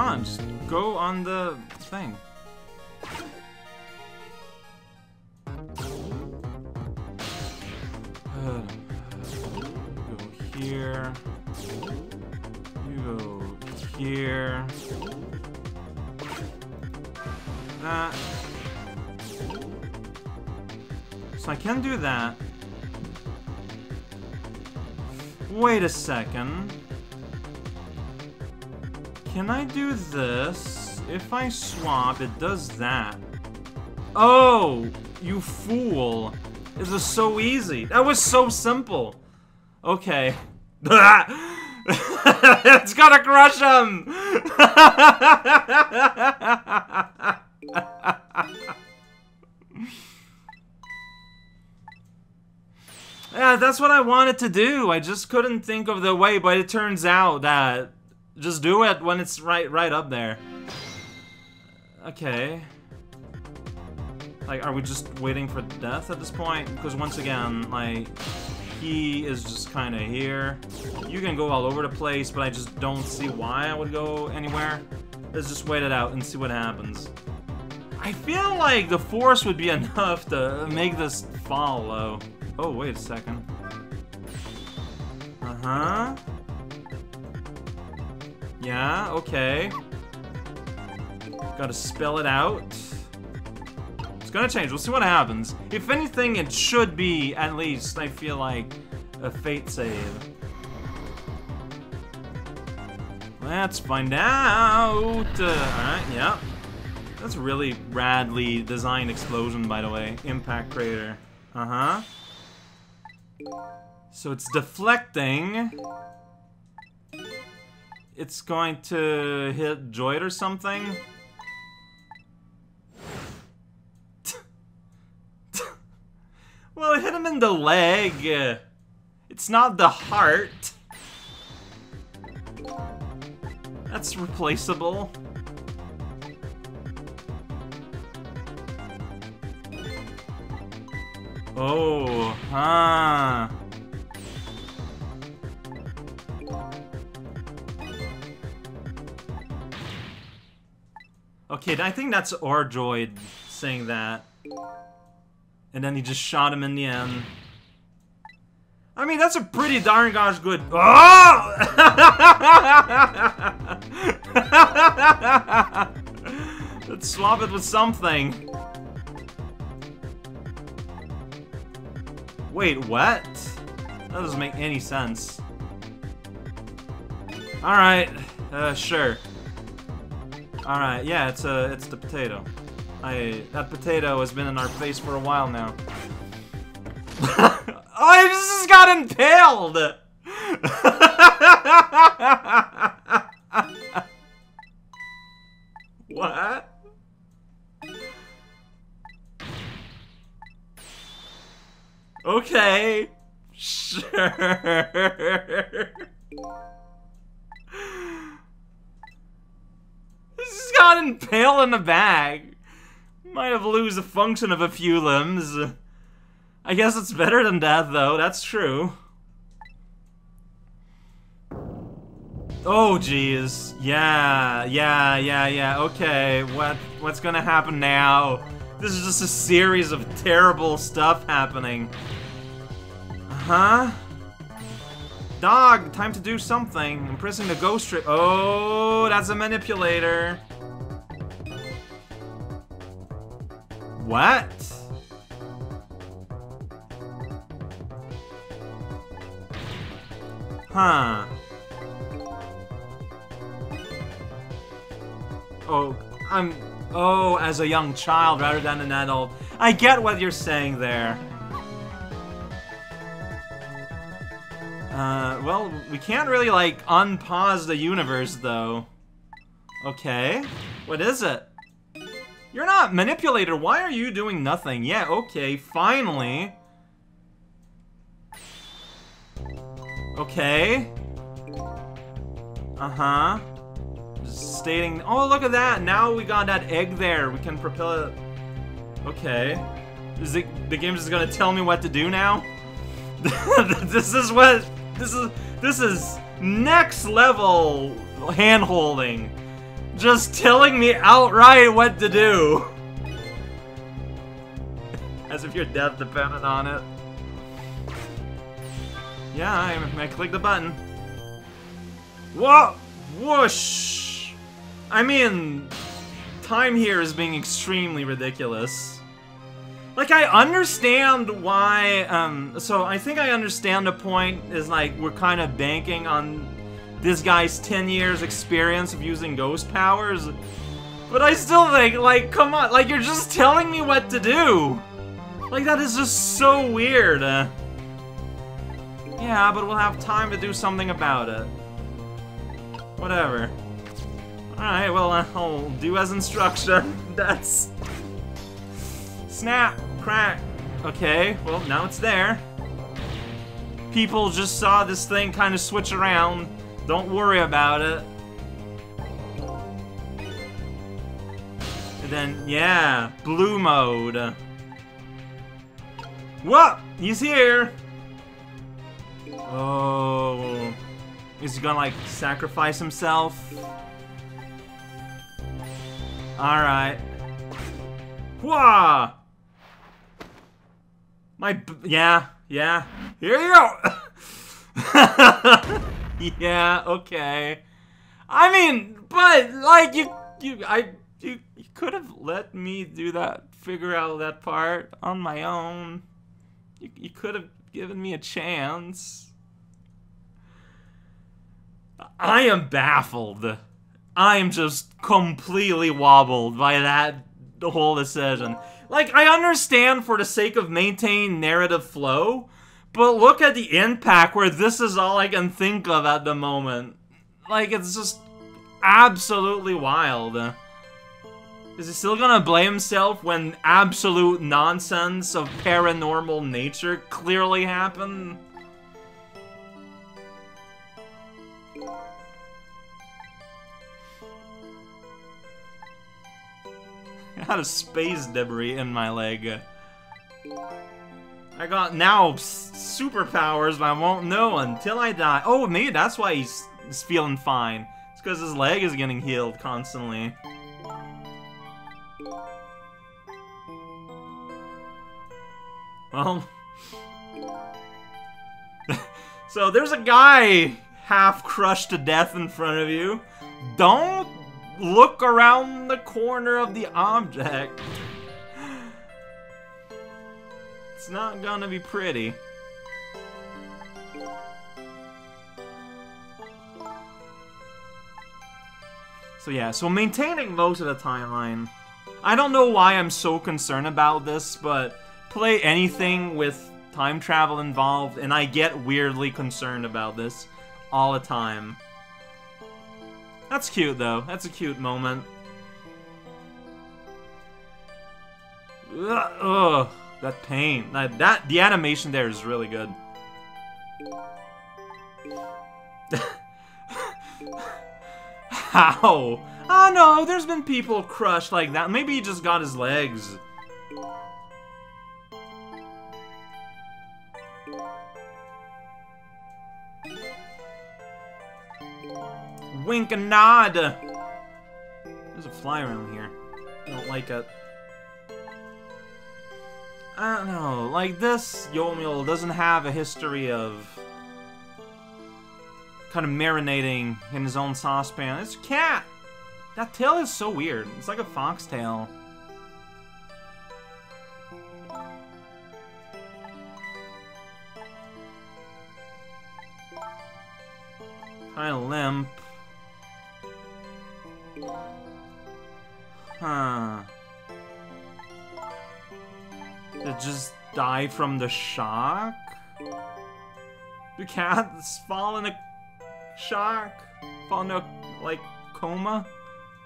Come on, just go on the thing. Go here. You go here. That. So I can do that. Wait a second. Can I do this? If I swap, it does that. Oh, you fool. This was so easy. That was so simple. Okay. It's gonna crush him! Yeah, that's what I wanted to do. I just couldn't think of the way, but it turns out that... just do it when it's right up there. Okay. Like, are we just waiting for death at this point? Because once again, like, he is just kind of here. You can go all over the place, but I just don't see why I would go anywhere. Let's just wait it out and see what happens. I feel like the force would be enough to make this fall low. Oh, wait a second. Uh-huh. Yeah, okay. Gotta spell it out. It's gonna change, we'll see what happens. If anything, it should be, at least, I feel like, a fate save. Let's find out! Alright, yeah. That's a really radly designed explosion, by the way. Impact crater. Uh-huh. So it's deflecting. It's going to hit Droid or something. Well, it hit him in the leg. It's not the heart. That's replaceable. Oh, huh. Okay, I think that's our droid saying that. And then he just shot him in the end. I mean, that's a pretty darn gosh good... Oh! Let's swap it with something. Wait, what? That doesn't make any sense. Alright, sure. Alright, yeah, it's the potato. That potato has been in our face for a while now. Oh, I just got impaled! What? Okay. Sure. Just got impaled in the bag. Might have lose the function of a few limbs. I guess it's better than death, though. That's true. Oh, jeez. Yeah. Okay, what's gonna happen now? This is just a series of terrible stuff happening. Huh? Dog, time to do something. I'm pressing the ghost trick. Oh, that's a manipulator. What? Huh. Oh, Oh, as a young child rather than an adult. I get what you're saying there. Well, we can't really, like, unpause the universe, though. Okay. What is it? You're not manipulator. Why are you doing nothing? Yeah, okay, finally. Okay. Uh-huh. Just stating... Oh, look at that. Now we got that egg there. We can propel it. Okay. Is it... the game's just gonna tell me what to do now? This is what... This is next level hand holding. just telling me outright what to do. As if your death depended on it. Yeah, I click the button. Whoa! Whoosh! I mean, time here is being extremely ridiculous. Like, I understand why, so I think I understand the point is, like, we're kind of banking on this guy's 10 years experience of using ghost powers. But I still think, like, come on, like, you're just telling me what to do! Like, that is just so weird. Yeah, but we'll have time to do something about it. Whatever. Alright, well, I'll do as instructed. That's... Snap! Crack! Okay, well, now it's there. People just saw this thing kind of switch around. Don't worry about it. And then, yeah, blue mode. Whoa! He's here! Oh... Is he gonna, like, sacrifice himself? Alright. Whoa! Yeah. Here you go! Yeah, okay. I mean, but, like, you could have let me do that, figure out that part on my own. You could have given me a chance. I am baffled. I am just completely wobbled by that whole decision. Like, I understand for the sake of maintaining narrative flow, but look at the impact where this is all I can think of at the moment. Like, it's just absolutely wild. Is he still gonna blame himself when absolute nonsense of paranormal nature clearly happened? I had a space debris in my leg. I got now superpowers, but I won't know until I die. Oh, maybe that's why he's feeling fine. It's because his leg is getting healed constantly. Well... So there's a guy half crushed to death in front of you. Don't look around the corner of the object. It's not gonna be pretty. So yeah, so maintaining most of the timeline. I don't know why I'm so concerned about this, but play anything with time travel involved, and I get weirdly concerned about this all the time. That's cute, though. That's a cute moment. Ugh, that pain. The animation there is really good. How? Oh no, there's been people crushed like that. Maybe he just got his legs. Wink and nod! There's a fly around here. I don't like it. I don't know, like this Yomiel doesn't have a history of kind of marinating in his own saucepan. It's a cat! That tail is so weird. It's like a foxtail. Kind of limp. Huh. Did it just die from the shock? The cat's fall in a shock? Fall into a, like, coma?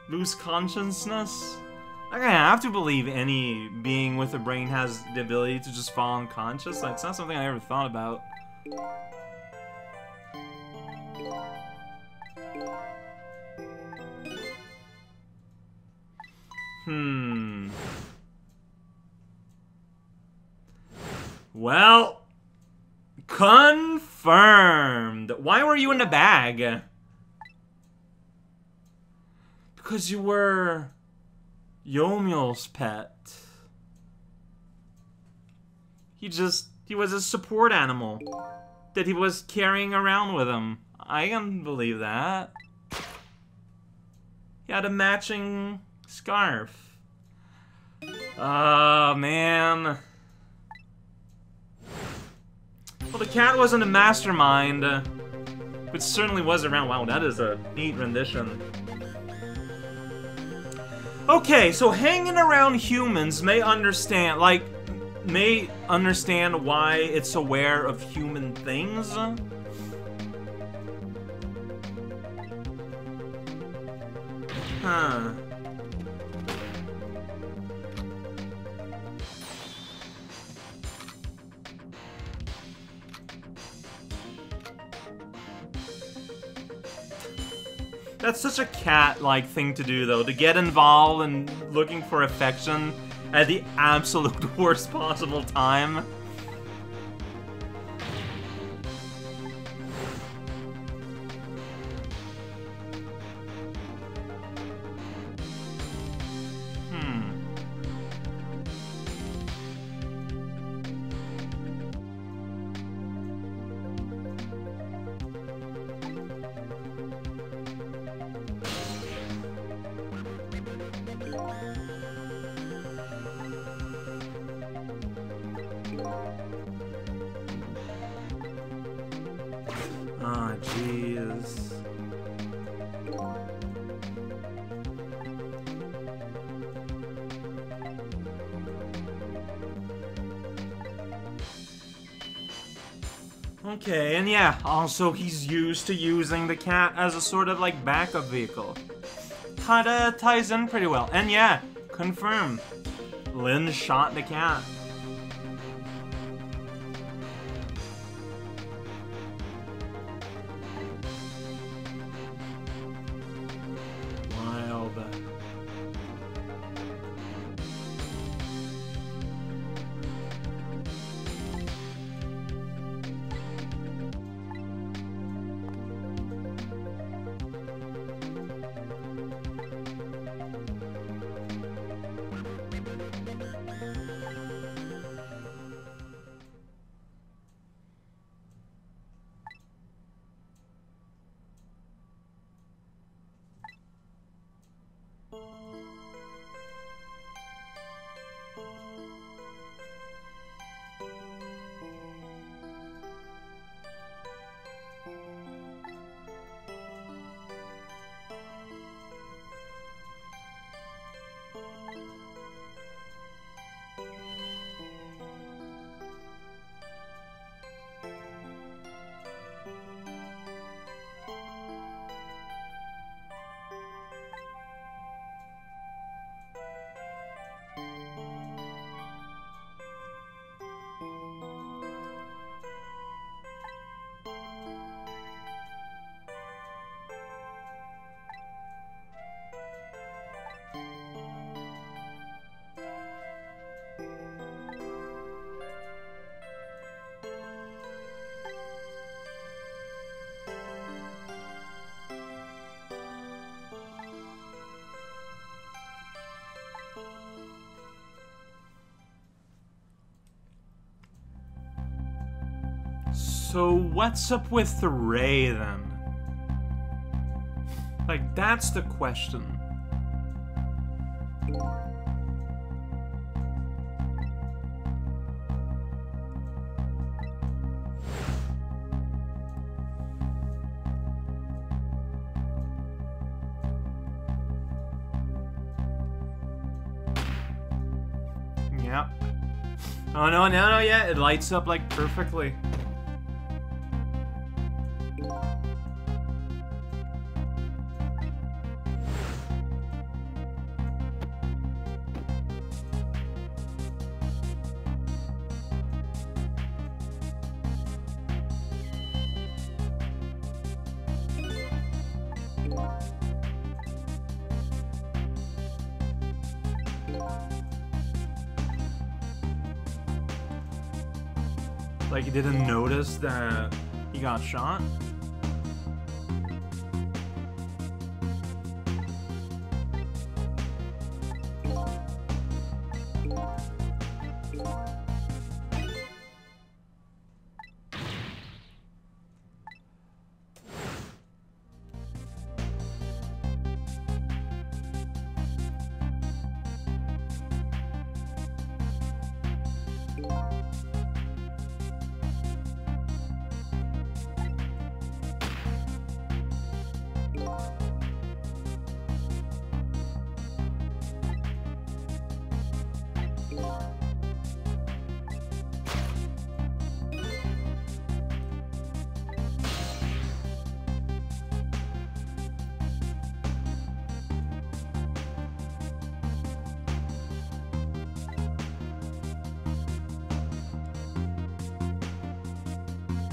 Lose consciousness? Okay, I have to believe any being with a brain has the ability to just fall unconscious. That's not something I ever thought about. Hmm. Well, confirmed. Why were you in the bag? Because you were Yomiel's pet. He was a support animal that he was carrying around with him. I can believe that. He had a matching scarf. Oh, man. Well, the cat wasn't a mastermind, but certainly was around. Wow, that is a neat rendition. Okay, so hanging around humans may understand why it's aware of human things. Huh. That's such a cat-like thing to do, though, to get involved and looking for affection at the absolute worst possible time. Okay, and yeah, also he's used to using the cat as a sort of like backup vehicle. Kinda ties in pretty well. And yeah, confirm. Lin shot the cat. So what's up with the Ray then? Like, that's the question. Yep. Oh no, no, no, yeah, it lights up like perfectly. Like, he didn't notice that he got shot?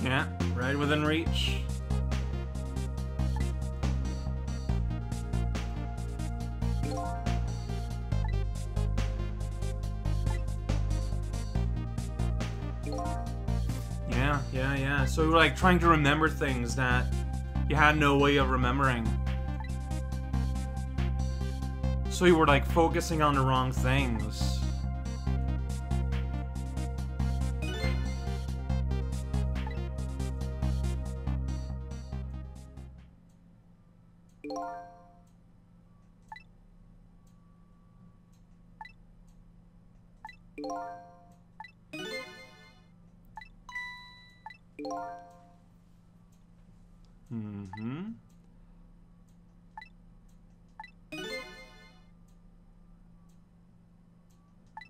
Yeah, right within reach. Yeah. So you're like trying to remember things that you had no way of remembering. So you were like focusing on the wrong things.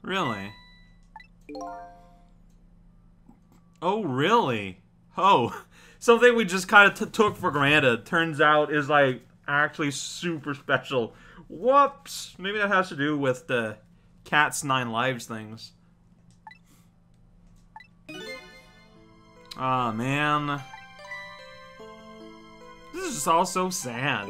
Really? Oh, really? Oh, something we just kind of took for granted, turns out, is like actually super special. Whoops! Maybe that has to do with the cat's 9 lives things. Aw, man. This is just all so sad.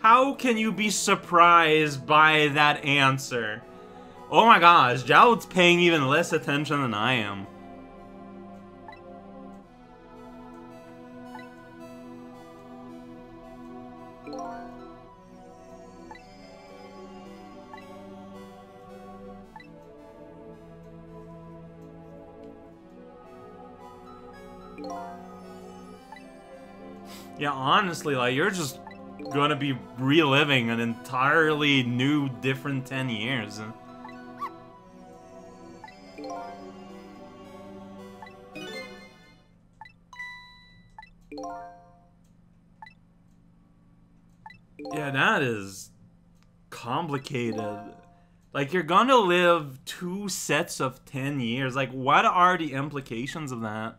How can you be surprised by that answer? Oh my gosh, Joud's paying even less attention than I am. Yeah, honestly, like, you're just gonna be reliving an entirely new, different 10 years. Yeah, that is complicated. Like, you're gonna live 2 sets of 10 years. Like, what are the implications of that?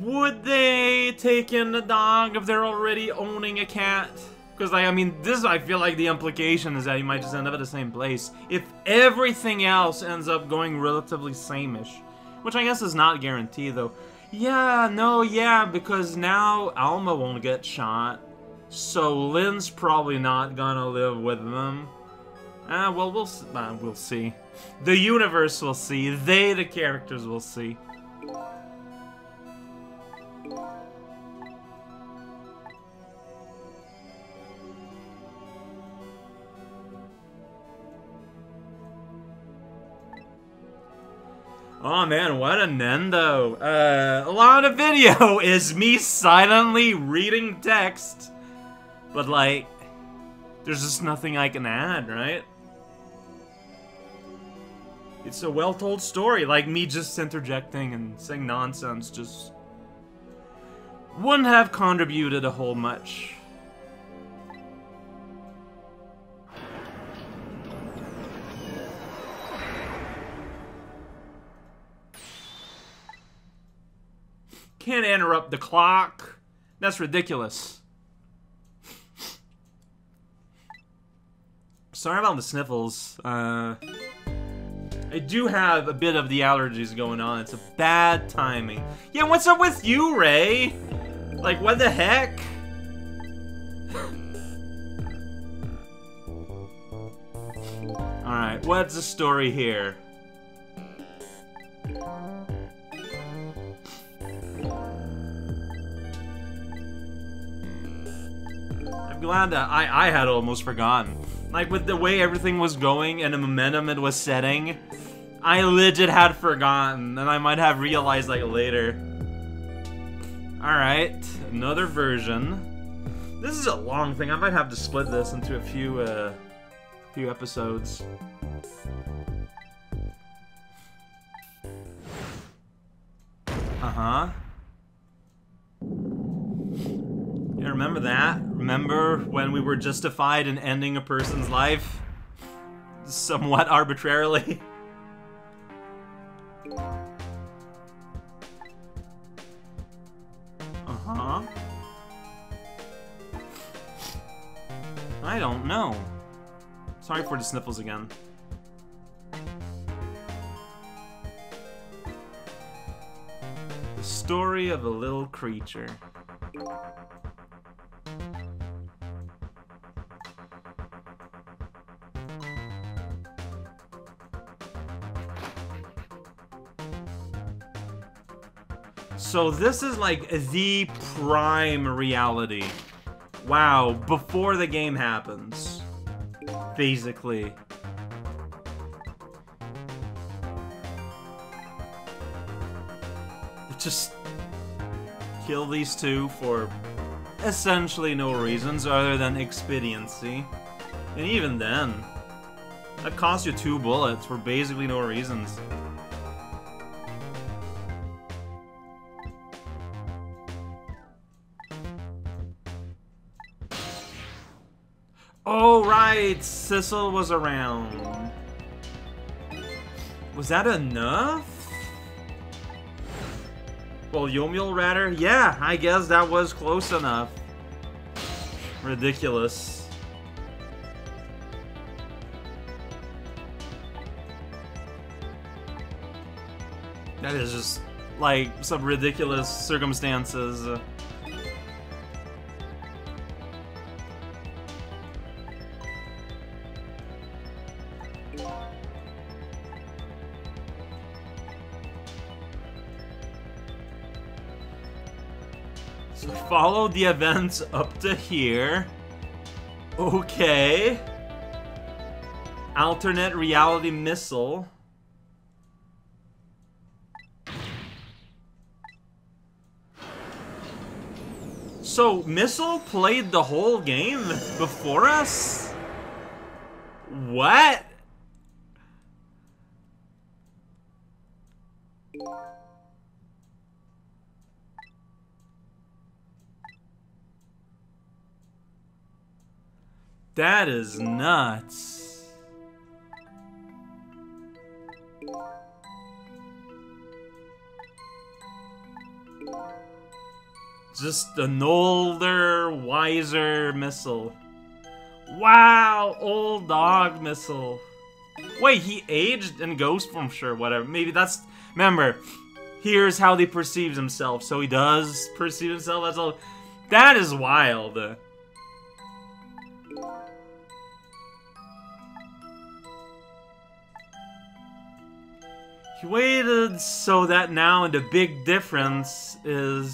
Would they take in the dog if they're already owning a cat? Because, like, I mean, this, I feel like the implication is that you might just end up at the same place if everything else ends up going relatively same-ish. Which I guess is not guaranteed, though. Yeah, no, yeah, because now Alma won't get shot, so Lin's probably not gonna live with them. Ah, well, we'll see. The universe will see. They, the characters, will see. Oh man, what a Nendo. A lot of video is me silently reading text. But like, there's just nothing I can add, right? It's a well-told story, like me just interjecting and saying nonsense just Wouldn't have contributed a whole much. Can't interrupt the clock. That's ridiculous. Sorry about the sniffles. I do have a bit of the allergies going on. It's a bad timing. Yeah, what's up with you, Ray? Like, what the heck? Alright, what's the story here? I'm glad that I had almost forgotten. Like, with the way everything was going and the momentum it was setting, I legit had forgotten, and I might have realized, like, later. Alright, another version. This is a long thing. I might have to split this into a few episodes. Uh-huh. Yeah, remember that? Remember when we were justified in ending a person's life? Somewhat arbitrarily. Uh-huh. I don't know. Sorry for the sniffles again. The story of a little creature. So this is like the prime reality. Wow, before the game happens. Basically. Just kill these two for essentially no reasons other than expediency. And even then, that costs you 2 bullets for basically no reasons. Oh, right! Sissel was around. Was that enough? Well, Yomiel rather? Yeah, I guess that was close enough. Ridiculous. That is just, like, some ridiculous circumstances. Follow the events up to here. Okay. Alternate reality missile. So, Missile played the whole game before us? What? That is nuts. Just an older, wiser Missile. Wow, old dog Missile. Wait, he aged in ghost form? Sure, whatever. Maybe that's... Remember, here's how he perceives himself. So he does perceive himself as old. That is wild. He waited so that now the big difference is...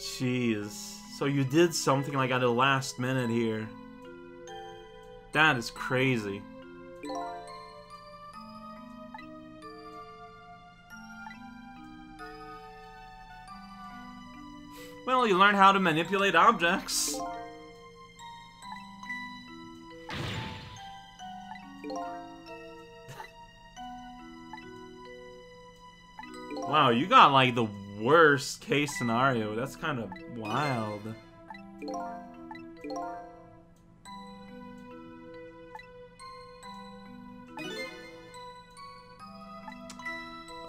Jeez. So you did something like at the last minute here. That is crazy. Well, you learn how to manipulate objects. Wow, you got like the worst case scenario. That's kind of wild.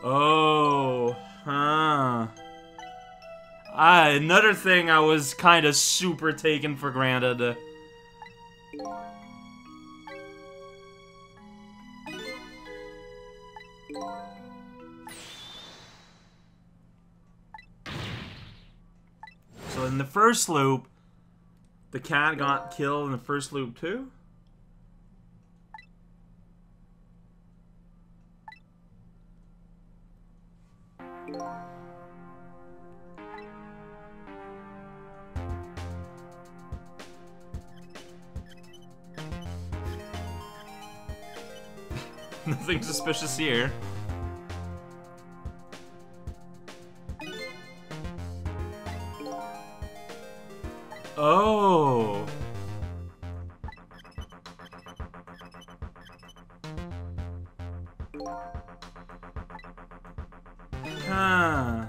Oh, huh. Another thing I was kind of super taken for granted. So in the first loop, the cat got killed in the first loop too? Nothing suspicious here. Oh. Huh.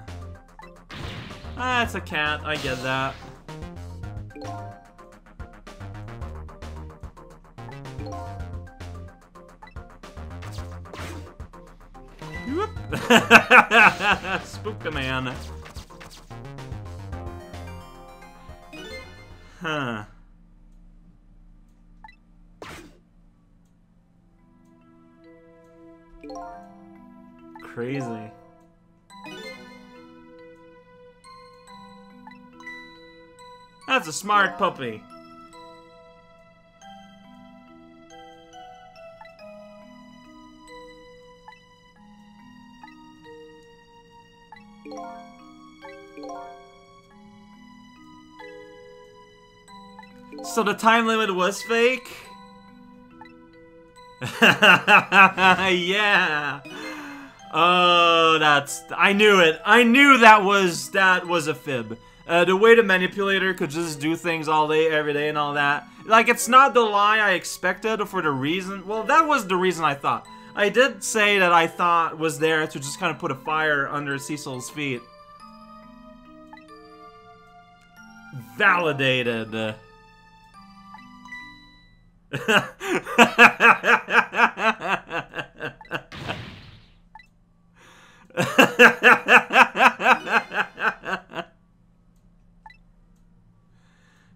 Ah, it's a cat. I get that. Spooked a man. Huh. Crazy. That's a smart puppy. So the time limit was fake? Yeah. Oh, that's... I knew it. I knew that was a fib. The way the manipulator could just do things all day, every day, and all that. Like, it's not the lie I expected for the reason... Well, that was the reason I thought. I did say that I thought was there to just kind of put a fire under Sissel's feet. Validated.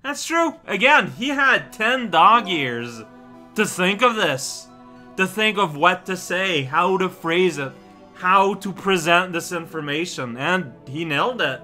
That's true. Again, he had 10 dog years to think of this, to think of what to say, how to phrase it, how to present this information, and he nailed it.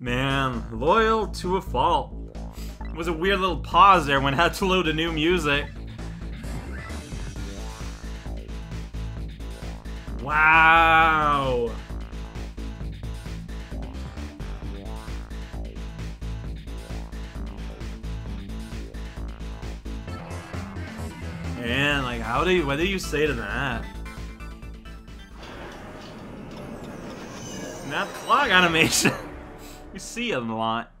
Man, loyal to a fault. It was a weird little pause there when I had to load the new music. Wow. Man, like, how do you, what do you say to that? And that clock animation. You see it a lot.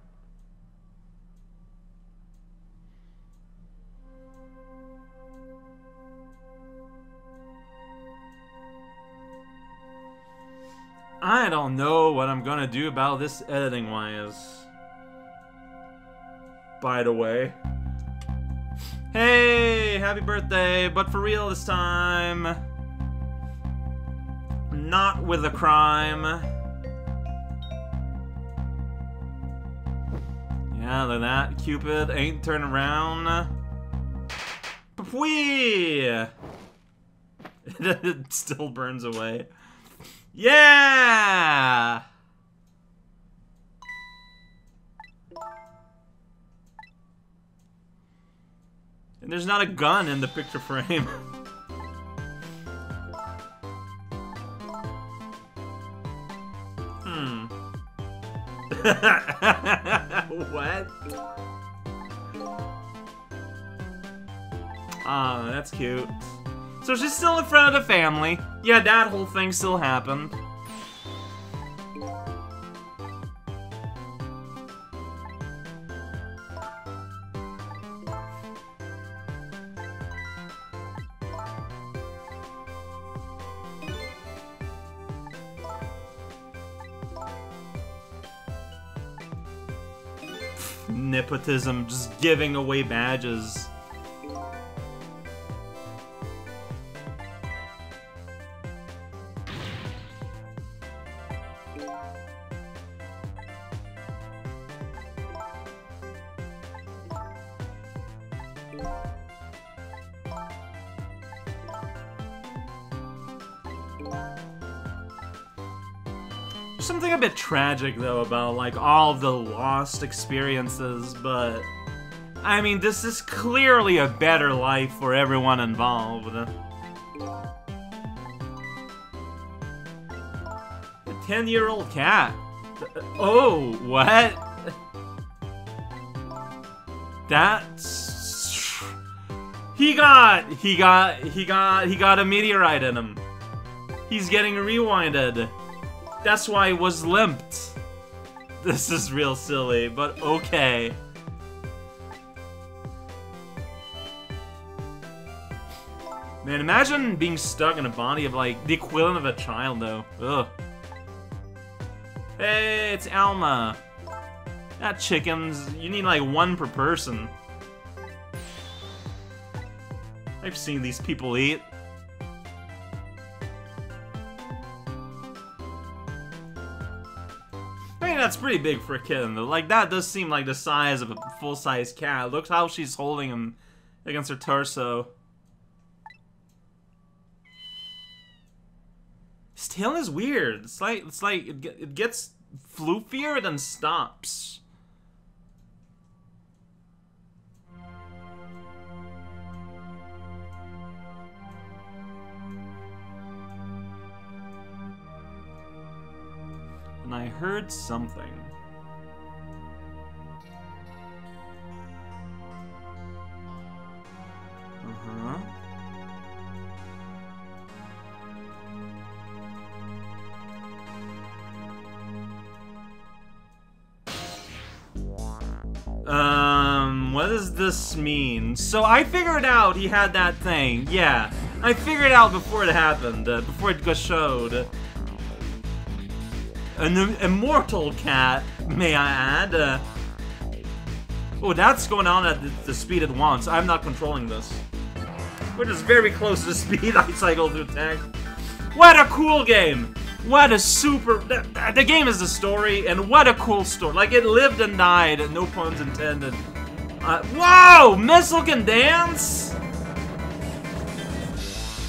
I don't know what I'm gonna do about this editing-wise. By the way. Hey! Happy birthday, but for real this time. Not with a crime. Yeah, look at that. Cupid ain't turn around. Pwee! It still burns away. Yeah! And there's not a gun in the picture frame. What? Ah, that's cute. So she's still a friend of the family. Yeah, that whole thing still happened. Nepotism, just giving away badges. Something a bit tragic though about like all the lost experiences, but I mean this is clearly a better life for everyone involved. A 10-year-old cat. Oh, what? That's... He got a meteorite in him. He's getting rewinded. That's why it was limped. This is real silly, but okay. Man, imagine being stuck in a body of, like, the equivalent of a child, though. Ugh. Hey, it's Alma. Not chickens. You need, like, one per person. I've seen these people eat. That's pretty big for a kitten, though. Like, that does seem like the size of a full-size cat. Look how she's holding him against her torso. His tail is weird. It gets floofier than stops. And I heard something. Uh-huh. What does this mean? So I figured out he had that thing. Yeah, I figured out before it happened, before it got showed. An immortal cat, may I add. Oh, that's going on at the speed it wants. I'm not controlling this. We're just very close to the speed I cycle through tech. What a cool game! What a super... The game is the story, and what a cool story. Like, it lived and died, no puns intended. Whoa! Missile can dance?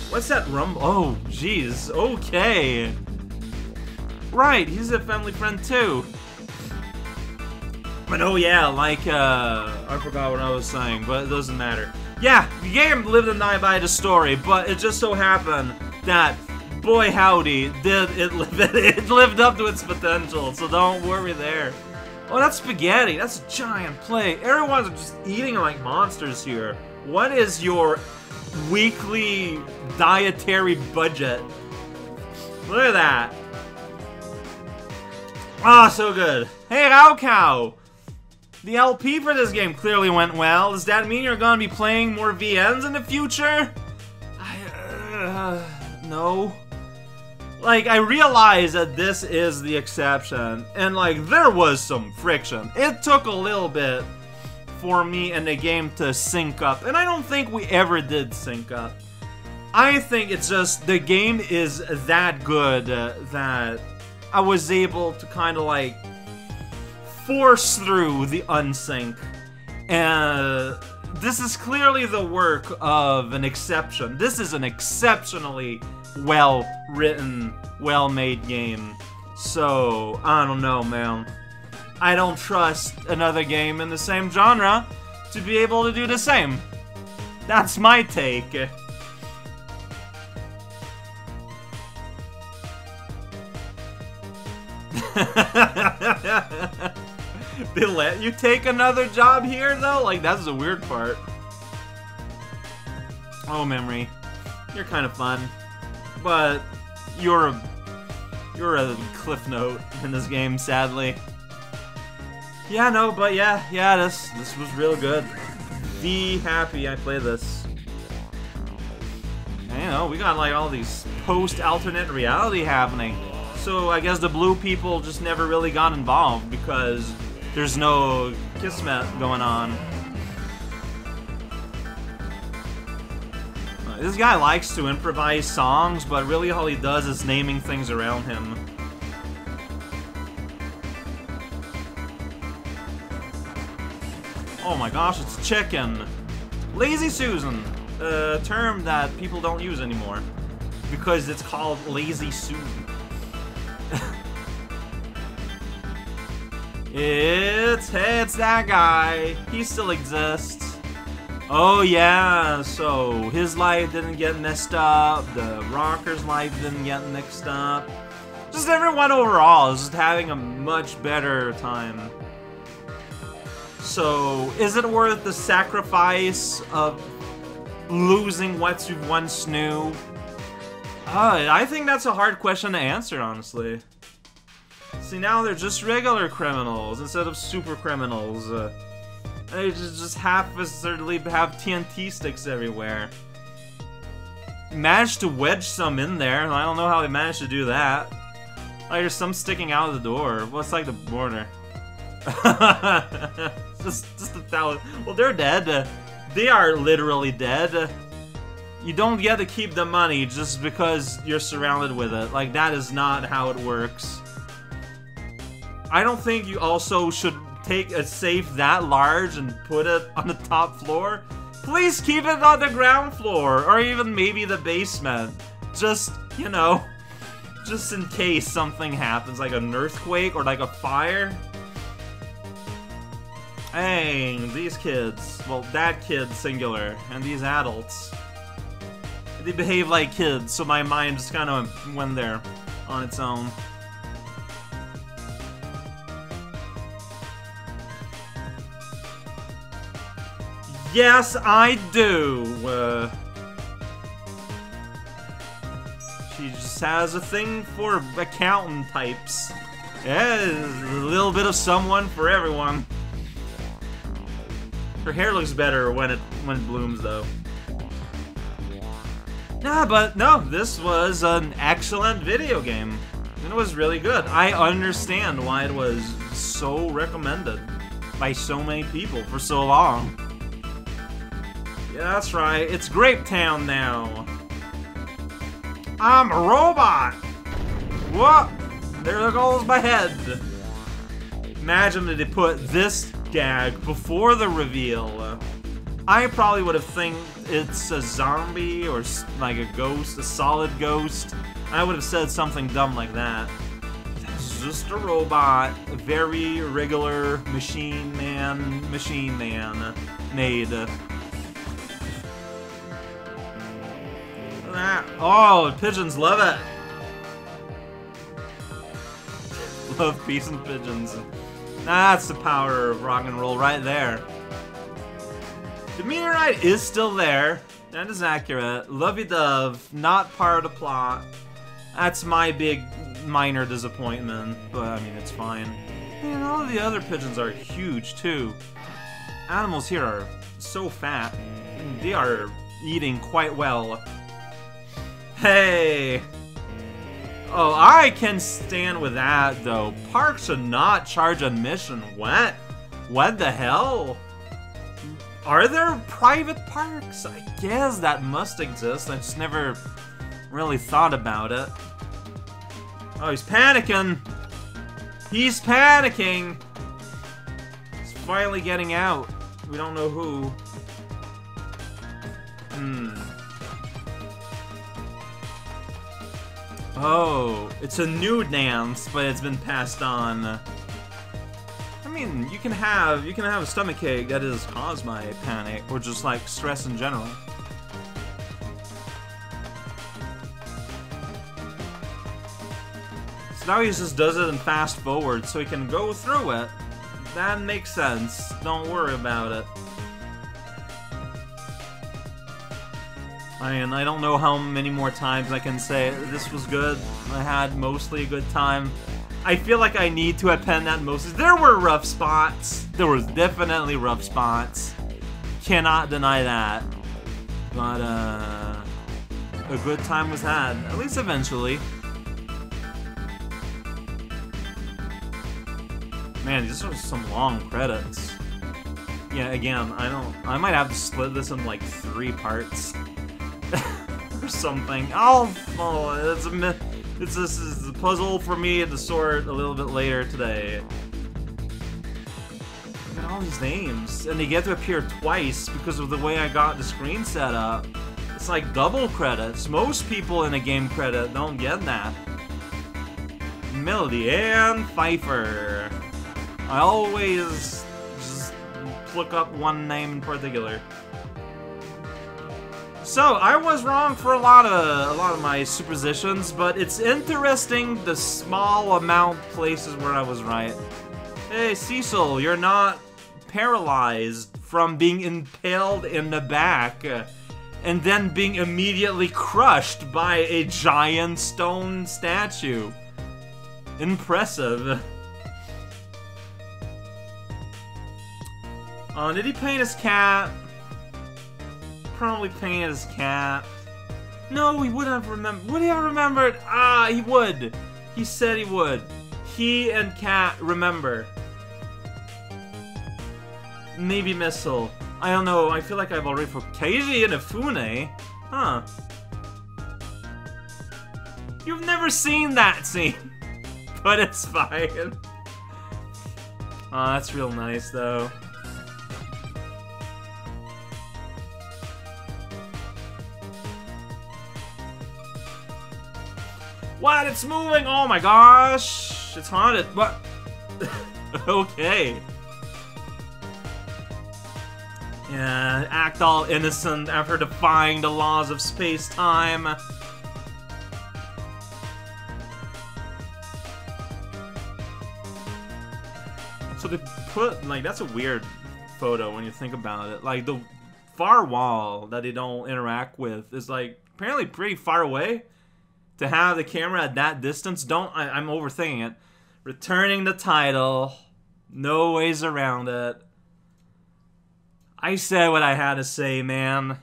What's that rumble? Oh, jeez. Okay. Right, he's a family friend too. But oh yeah, like, I forgot what I was saying, but it doesn't matter. Yeah, the game lived and died by the story, but it just so happened that, boy howdy, did it lived up to its potential, so don't worry there. Oh, that's spaghetti, that's a giant plate. Everyone's just eating like monsters here. What is your weekly dietary budget? Look at that. Ah, oh, so good. Hey, raocow! The LP for this game clearly went well. Does that mean you're gonna be playing more VNs in the future? No. Like, I realize that this is the exception, and like, there was some friction. It took a little bit for me and the game to sync up, and I don't think we ever did sync up. I think it's just, the game is that good that... I was able to kind of like force through the unsync, and this is clearly the work of an exception. This is an exceptionally well-written, well-made game, so I don't know, man. I don't trust another game in the same genre to be able to do the same. That's my take. They let you take another job here, though? Like, that's the weird part. Oh, memory. You're kind of fun, but you're a cliff note in this game, sadly. Yeah, no, but yeah, this was real good. Be happy I play this. And, you know, we got like all these post-alternate reality happening. So I guess the blue people just never really got involved because there's no kismet going on. This guy likes to improvise songs, but really all he does is naming things around him. Oh my gosh, it's chicken! Lazy Susan! A term that people don't use anymore. Because it's called Lazy Susan. It's that guy! He still exists. Oh yeah, so his life didn't get messed up, the rocker's life didn't get mixed up. Just everyone overall is just having a much better time. So, is it worth the sacrifice of losing what you once knew? I think that's a hard question to answer, honestly. See, now they're just regular criminals instead of super criminals. They just haphazardly have TNT sticks everywhere. Managed to wedge some in there. I don't know how they managed to do that. Like, there's some sticking out of the door. Well, it's like the border. just a thousand. Well, they're dead. They are literally dead. You don't get to keep the money just because you're surrounded with it. Like, that is not how it works. I don't think you also should take a safe that large and put it on the top floor. Please keep it on the ground floor, or even maybe the basement. Just, you know, just in case something happens, like an earthquake or like a fire. Dang, these kids. Well, that kid, singular, and these adults. They behave like kids, so my mind just kind of went there on its own. Yes, I do! She just has a thing for accountant types. Yeah, a little bit of someone for everyone. Her hair looks better when it blooms, though. Nah, but no, this was an excellent video game. And it was really good. I understand why it was so recommended by so many people for so long. Yeah, that's right, it's Grape Town now. I'm a robot! What? There goes my head. Imagine that they put this gag before the reveal. I probably would have think it's a zombie or like a ghost, a solid ghost. I would have said something dumb like that. It's just a robot, a very regular machine man made. Oh, pigeons love it. Love peace and pigeons. That's the power of rock and roll right there. The meteorite is still there. That is accurate. Lovey-dove, not part of the plot. That's my big minor disappointment, but I mean, it's fine. Man, all of the other pigeons are huge too. Animals here are so fat. They are eating quite well. Hey! Oh, I can stand with that, though. Park should not charge admission. What? What the hell? Are there private parks? I guess that must exist. I just never really thought about it. Oh, he's panicking! He's panicking! He's finally getting out. We don't know who. Oh, it's a new dance, but it's been passed on. I mean, you can have a stomachache that is caused by panic or just like stress in general. So now he just does it and fast forward so he can go through it. That makes sense. Don't worry about it. I mean, I don't know how many more times I can say this was good. I had mostly a good time. I feel like I need to append that mostly. There were rough spots. There was definitely rough spots. Cannot deny that. But, a good time was had. At least eventually. Man, these are some long credits. Yeah, again, I might have to split this in like 3 parts. Or something. Oh, it's a myth. This is a puzzle for me to sort a little bit later today. Look at all these names. And they get to appear twice because of the way I got the screen set up. It's like double credits. Most people in a game credit don't get that. Melody and Pfeiffer. I always just look up one name in particular. So I was wrong for a lot of my superstitions, but it's interesting the small amount places where I was right. Hey, Sissel, you're not paralyzed from being impaled in the back and then being immediately crushed by a giant stone statue. Impressive. Did he paint his cat? Probably painted his cat. No, he wouldn't have remembered. Would he have remembered? Ah, he would. He said he would. He and Cat remember. Maybe Missile. I don't know. I feel like I've already for Keiji Inafune. Huh. You've never seen that scene. But it's fine. Aw, that's real nice though. What? It's moving! Oh my gosh! It's haunted. What? Okay. Yeah, act all innocent after defying the laws of space-time. So they put, like, that's a weird photo when you think about it. Like, the far wall that they don't interact with is, like, apparently pretty far away. To have the camera at that distance, I'm overthinking it. Returning the title. No ways around it. I said what I had to say, man.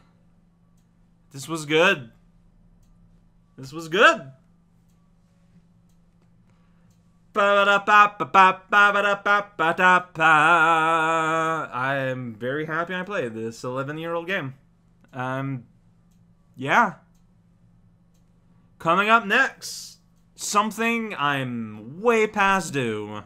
This was good. This was good. I'm very happy I played this 11-year-old game. Yeah. Coming up next, something I'm way past due.